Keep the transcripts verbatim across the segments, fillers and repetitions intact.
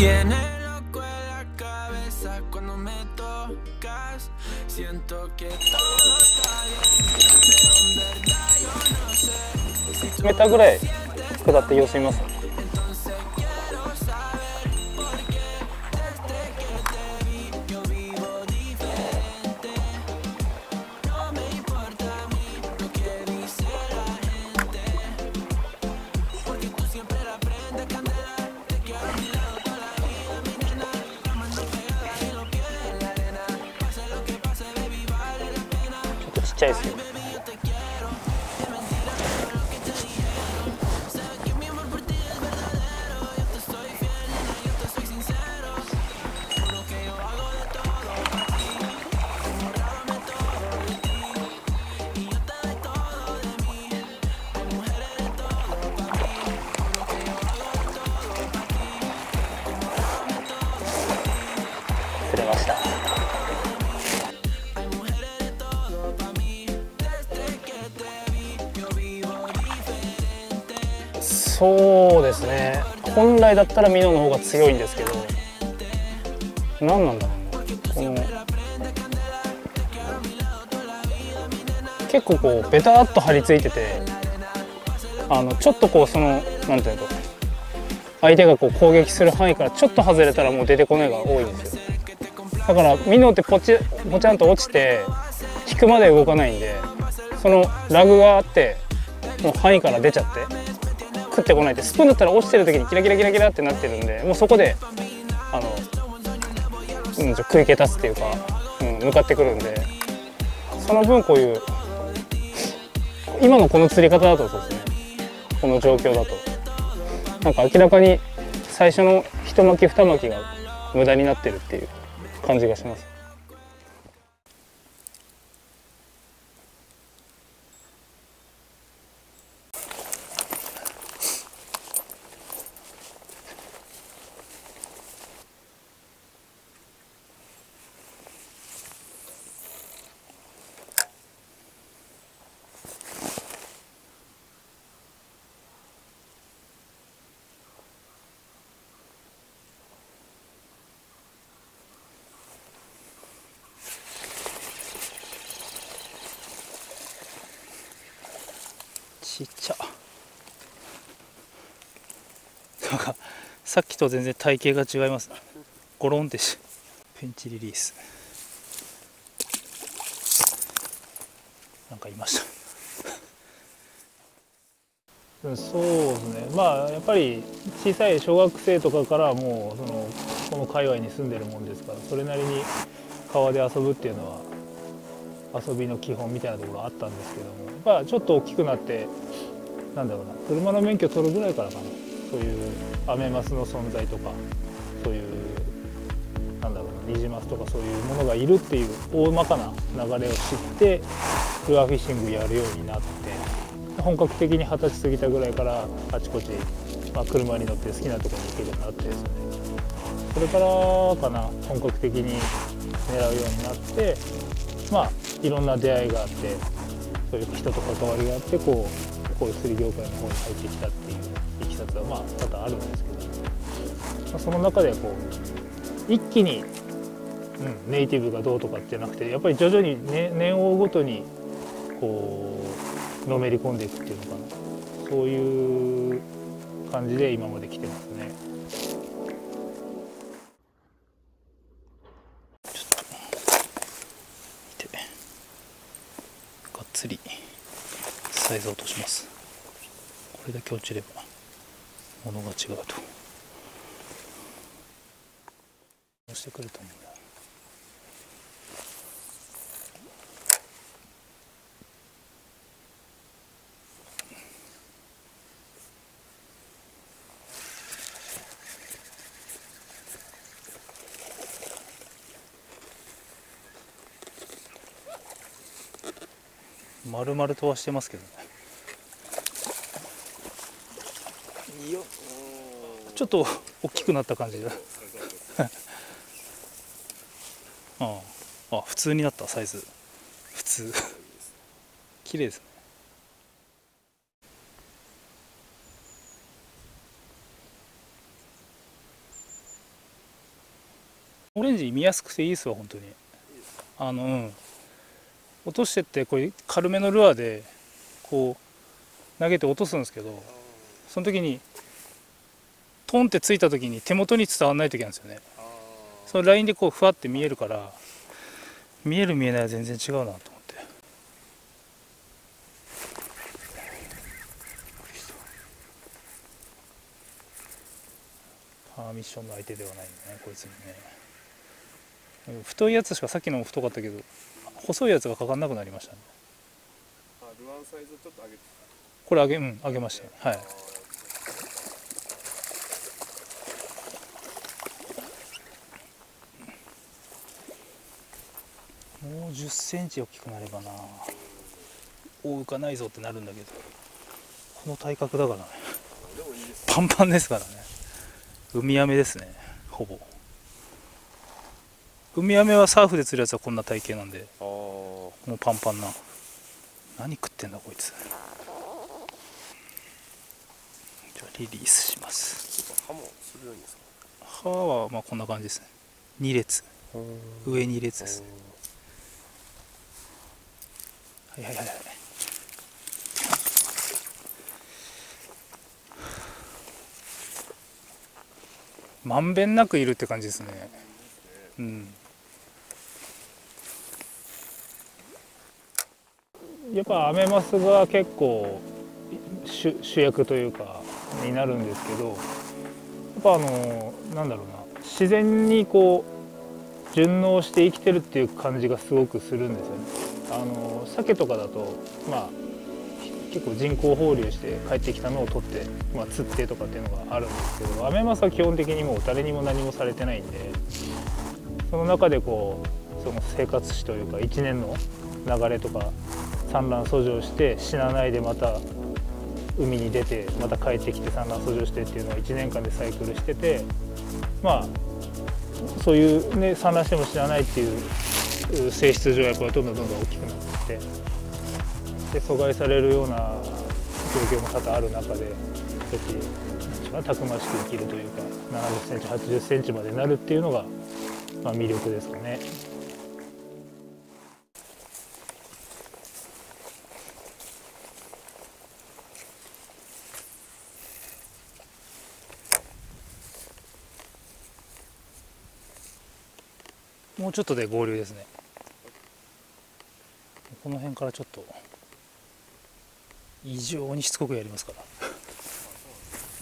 Tiene loco en la cabeza cuando me tocas. Siento que todo está bien, pero en verdad yo no sé.メーターぐらい下って様子見ます。ちっちゃいですよ。釣れました。そうですね、本来だったらミノの方が強いんですけど、何なんだろう、この結構こうベタっと張り付いてて、あのちょっとこうそのなんていうのか、相手がこう攻撃する範囲からちょっと外れたらもう出てこないが多いんですよ。だからミノってポチポチャンと落ちて引くまで動かないんで、そのラグがあってもう範囲から出ちゃって。食ってこないって、スプーンだったら落ちてる時にキラキラキラキラってなってるんで、もうそこであの、うん、食い気立つっていうか、うん、向かってくるんで、その分こういう今のこの釣り方だとそうですね、この状況だとなんか明らかに最初の一巻き二巻きが無駄になってるっていう感じがします。ちっちゃ。なんかさっきと全然体型が違います。ゴロンってし。ペンチリリース。なんかいました。そうですね。まあやっぱり小さい小学生とかからもうそのこの界隈に住んでるもんですから、それなりに川で遊ぶっていうのは。遊びの基本みたいなところあったんですけども、まあ、ちょっと大きくなってなんだろうな、車の免許取るぐらいからかな、そういうアメマスの存在とか、そういうなんだろうな、ニジマスとかそういうものがいるっていう大まかな流れを知ってルアーフィッシングやるようになって、本格的に二十歳過ぎたぐらいからあちこち、まあ、車に乗って好きなところに行けるようになってですね、それからかな本格的に狙うようになって。まあいろんな出会いがあって、そういう人と関わりがあってこうこういう釣り業界の方に入ってきたっていういきさつはまあ多々あるんですけど、まあ、その中でこう一気に、うん、ネイティブがどうとかってなくて、やっぱり徐々に、ね、年を追うごとにこうのめり込んでいくっていうのかな、そういう感じで今まで来てますね。釣りサイズ落とします。これだけ落ちればものが違うと押してくると思うんだ。丸々とはしてますけどね。よっ、ちょっと大きくなった感じだ。ああ、あ、普通になったサイズ。普通。綺麗ですね。オレンジ見やすくていいですわ本当に。あの、うん、落としてってこれ軽めのルアーでこう投げて落とすんですけど、その時にトンってついた時に手元に伝わらない時なんですよね。そのラインでこうふわって見えるから、見える見えないは全然違うなと思って。パーミッションの相手ではないよねこいつにね。太いやつしか、さっきのも太かったけど細いやつがかかんなくなりましたね。あ、ルアンサイズちょっと上げてた。これ上げ、うん、上げましたよ。はい。もうじゅっセンチ大きくなればな、お浮かないぞってなるんだけど、この体格だからね、パンパンですからね。海飴ですねほぼ。海飴はサーフで釣るやつはこんな体型なんで、もうパンパンな。何食ってんだこいつ。じゃあリリースします。歯も鋭いんですか。歯はまあこんな感じですね。にれつ、上にれつですね。はいはいはいはい。まんべんなくいるって感じですね。うん。やっぱアメマスが結構主主役というかになるんですけど、やっぱあのなんだろうな、自然にこう順応して生きてるっていう感じがすごくするんですよね。あの鮭とかだと、まあ、結構人工放流して帰ってきたのを取って、まあ、釣ってとかっていうのがあるんですけど、アメマスは基本的にもう誰にも何もされてないんで、その中でこうその生活史というかいちねんの流れとか産卵遡上して死なないでまた海に出てまた帰ってきて産卵遡上してっていうのをいちねんかんでサイクルしてて、まあそういう、ね、産卵しても死なないっていう。性質上やっぱりどんどんどんどん大きくなってきて、で阻害されるような状況も多々ある中で、一番たくましく生きるというかななじゅっセンチはちじゅっセンチまでなるっていうのが、まあ、魅力ですかね。もうちょっとで合流ですね。この辺からちょっと異常にしつこくやりますか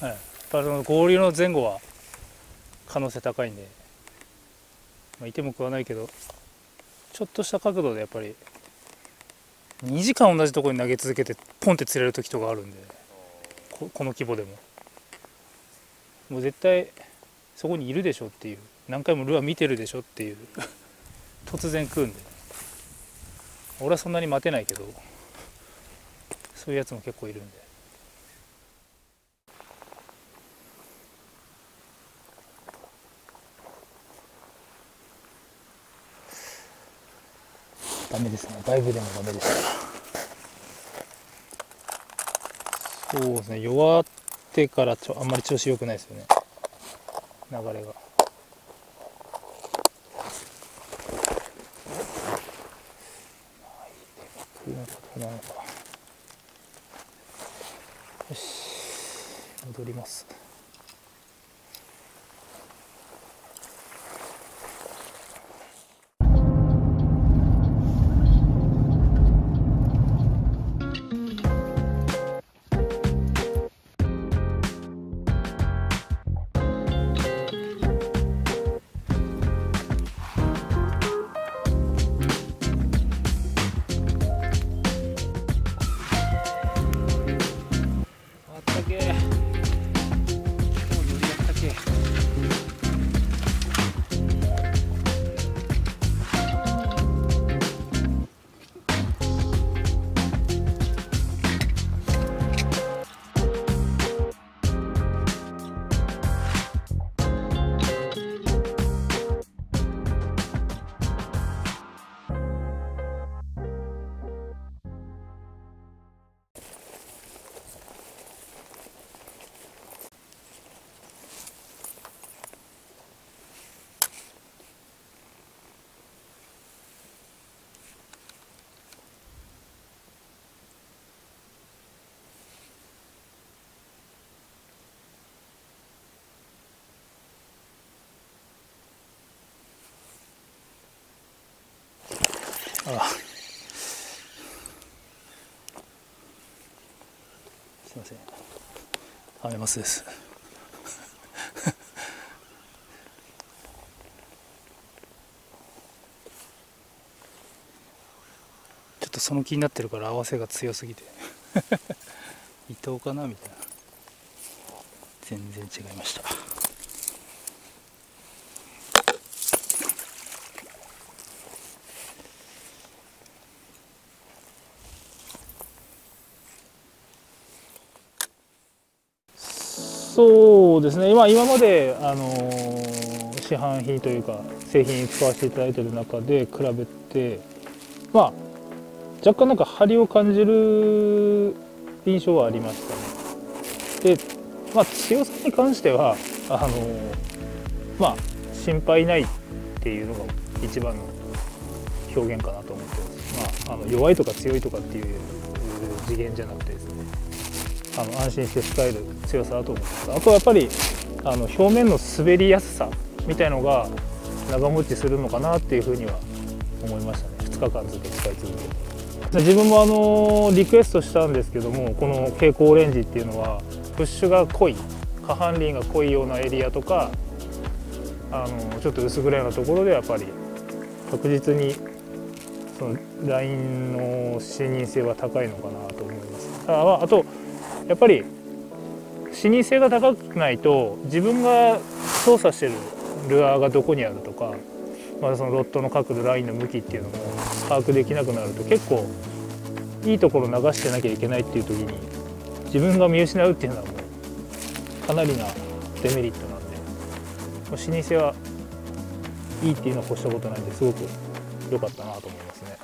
ら、はい、やっぱり合流の前後は可能性高いんで、まあ、いても食わないけどちょっとした角度でやっぱりにじかん同じところに投げ続けてポンって釣れる時とかあるんで、 こ, この規模でももう絶対そこにいるでしょっていう、何回もルアー見てるでしょっていう突然食うんで。俺はそんなに待てないけど、そういうやつも結構いるんで。ダメですね、ダイブでもダメでした。そうですね、弱ってからちょあんまり調子良くないですよね、流れが。よし、戻ります。あら、すいません、アメマスです。ちょっとその気になってるから合わせが強すぎて伊藤かなみたいな、全然違いました。そうですね、今、今まで、あのー、市販品というか製品使わせていただいている中で比べて、まあ、若干なんか張りを感じる印象はありましたね。で、まあ、強さに関してはあのーまあ、心配ないっていうのが一番の表現かなと思ってます。まあ、あの弱いとか強いとかっていう次元じゃなくてですね、あの安心して使える強さだと思います。あとはやっぱりあの表面の滑りやすさみたいのが長持ちするのかなっていうふうには思いましたね。ふつかかんずっと使い続けて、自分もあのリクエストしたんですけども、この蛍光オレンジっていうのはプッシュが濃い、下半輪が濃いようなエリアとか、あのちょっと薄暗いようなところでやっぱり確実にそのラインの視認性は高いのかなと思います。あとやっぱり視認性が高くないと、自分が操作してるルアーがどこにあるとか、まあ、そのロットの角度、ラインの向きっていうのも把握できなくなると、結構いいところ流してなきゃいけないっていう時に自分が見失うっていうのはもうかなりなデメリットなんで、視認性はいいっていうのは越したことないんで、すごく良かったなと思いますね。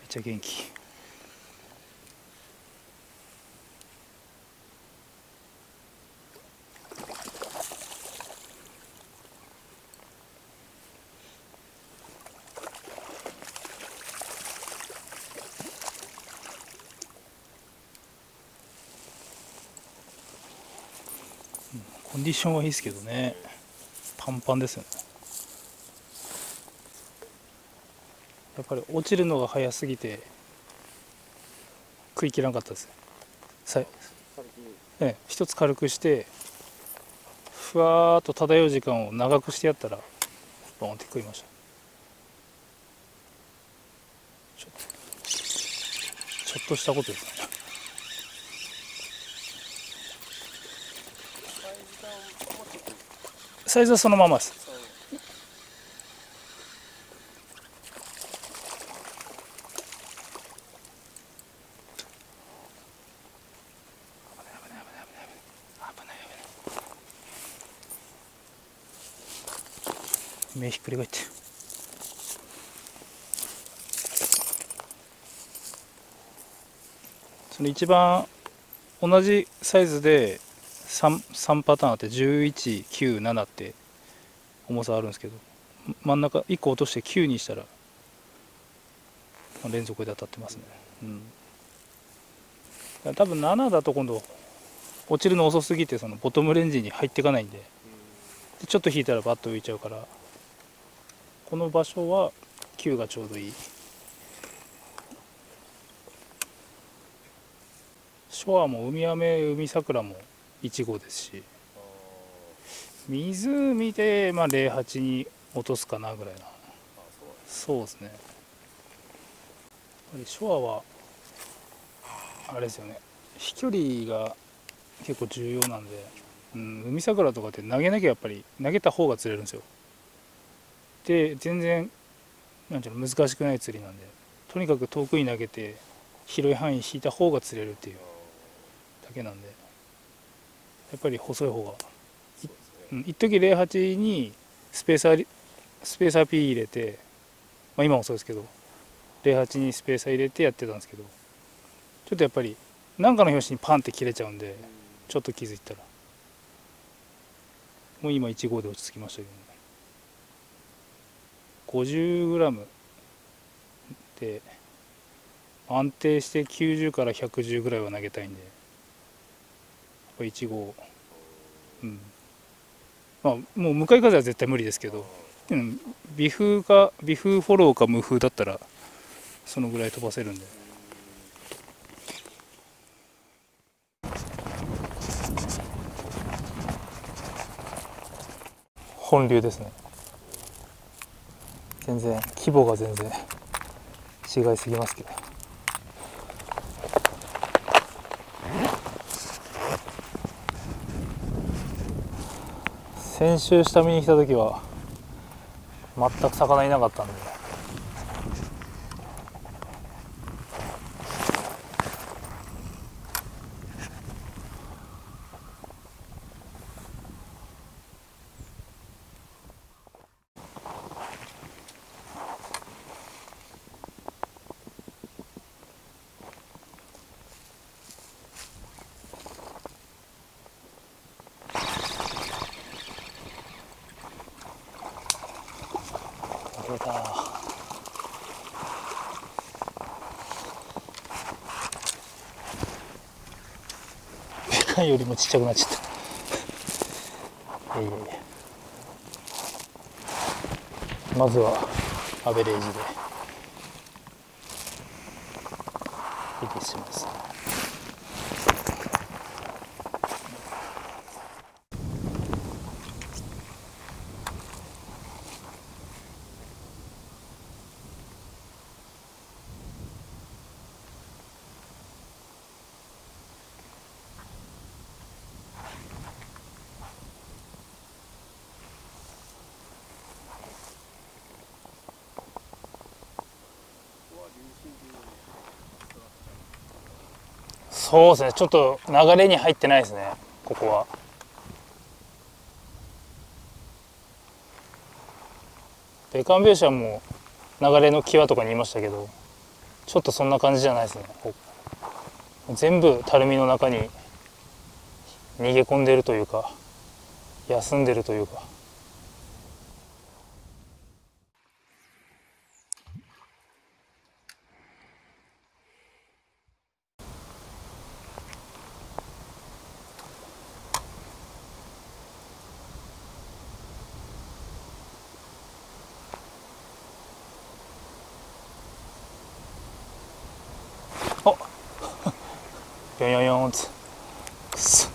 めっちゃ元気。コンディションはいいですけどね、パンパンですよね。やっぱり落ちるのが早すぎて食い切らなかったですね。ええ、一つ軽くしてふわーっと漂う時間を長くしてやったらボンって食いました。ちょっと、ちょっとしたことですね。サイズはそのままです。目ひっくり返って、その一番同じサイズで 3, さんパターンあって、じゅういち、きゅう、ななって重さあるんですけど、真ん中いっこ落としてきゅうにしたら連続で当たってますね。うん、多分ななだと今度落ちるの遅すぎて、そのボトムレンジに入っていかないんで、でちょっと引いたらバッと浮いちゃうから、この場所はきゅうがちょうどいい。ショアも海飴、海桜もいち号ですし、湖でまあゼロはちに落とすかなぐらいな。そうですね、やっぱりショアはあれですよね、飛距離が結構重要なんで、うん、海桜とかって投げなきゃやっぱり投げた方が釣れるんですよ。で全然なんていうの難しくない釣りなんで、とにかく遠くに投げて広い範囲引いた方が釣れるっていうだけなんで、やっぱり細い方がいっときゼロはちにスペーサースペーサー P 入れて、まあ、今もそうですけどゼロはちにスペーサー入れてやってたんですけど、ちょっとやっぱり何かの拍子にパンって切れちゃうんで、ちょっと気づいたらもう今いちごうで落ち着きましたけどね。ごじゅうグラム で安定してきゅうじゅうからひゃくじゅうぐらいは投げたいんで、やっぱいちごう、うん、まあもう向かい風は絶対無理ですけど、うん、微風か微風フォローか無風だったらそのぐらい飛ばせるんで。本流ですね。全然規模が全然違いすぎますけど、先週下見に来た時は全く魚いなかったんで、よりもちっちゃくなっちゃった。いやいやいや、まずはアベレージでリリースします。そうですね、ちょっと流れに入ってないですね、ここは。ベカンベーシャも流れの際とかにいましたけど、ちょっとそんな感じじゃないですね。全部たるみの中に逃げ込んでるというか、休んでるというか。ヨンヨンヨンってくそ、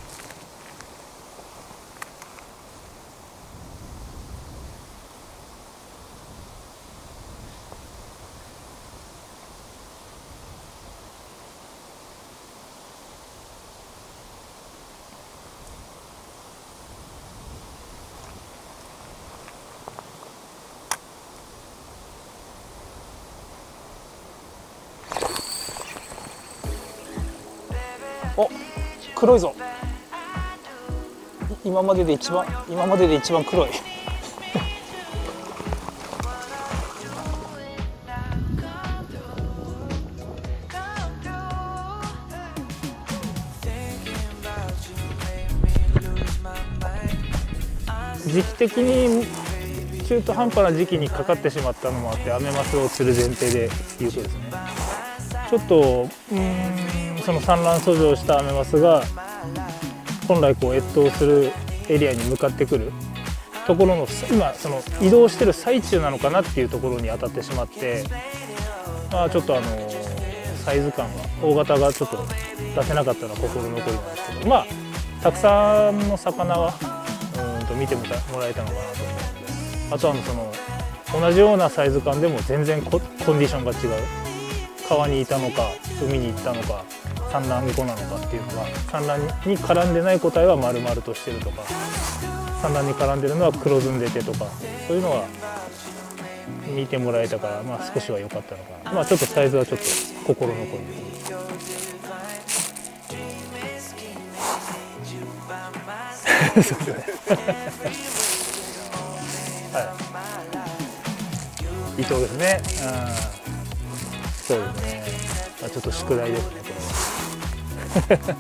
お、黒いぞ。今までで一番今までで一番黒い。時期的に中途半端な時期にかかってしまったのもあって、アメマスを釣る前提で優勝ですね。ちょっとうーん、その産卵遡上したアメマスが本来こう越冬するエリアに向かってくるところの、今その移動してる最中なのかなっていうところに当たってしまって、まあ、ちょっとあのサイズ感が大型がちょっと出せなかったのは心残りなんですけど、まあたくさんの魚はうんと見てもらえたのかなと思って、あとはその同じようなサイズ感でも全然コンディションが違う。川にいたのか海に行ったのか産卵後なのかっていうのは、産卵に絡んでない個体は丸々としてるとか、産卵に絡んでるのは黒ずんでてとか、そういうのは見てもらえたから、まあ、少しは良かったのかな。まあ、ちょっとサイズはちょっと心残りですね。そうですね。はい。伊藤ですね。うん。そうですね。まあ、ちょっと宿題ですね。これは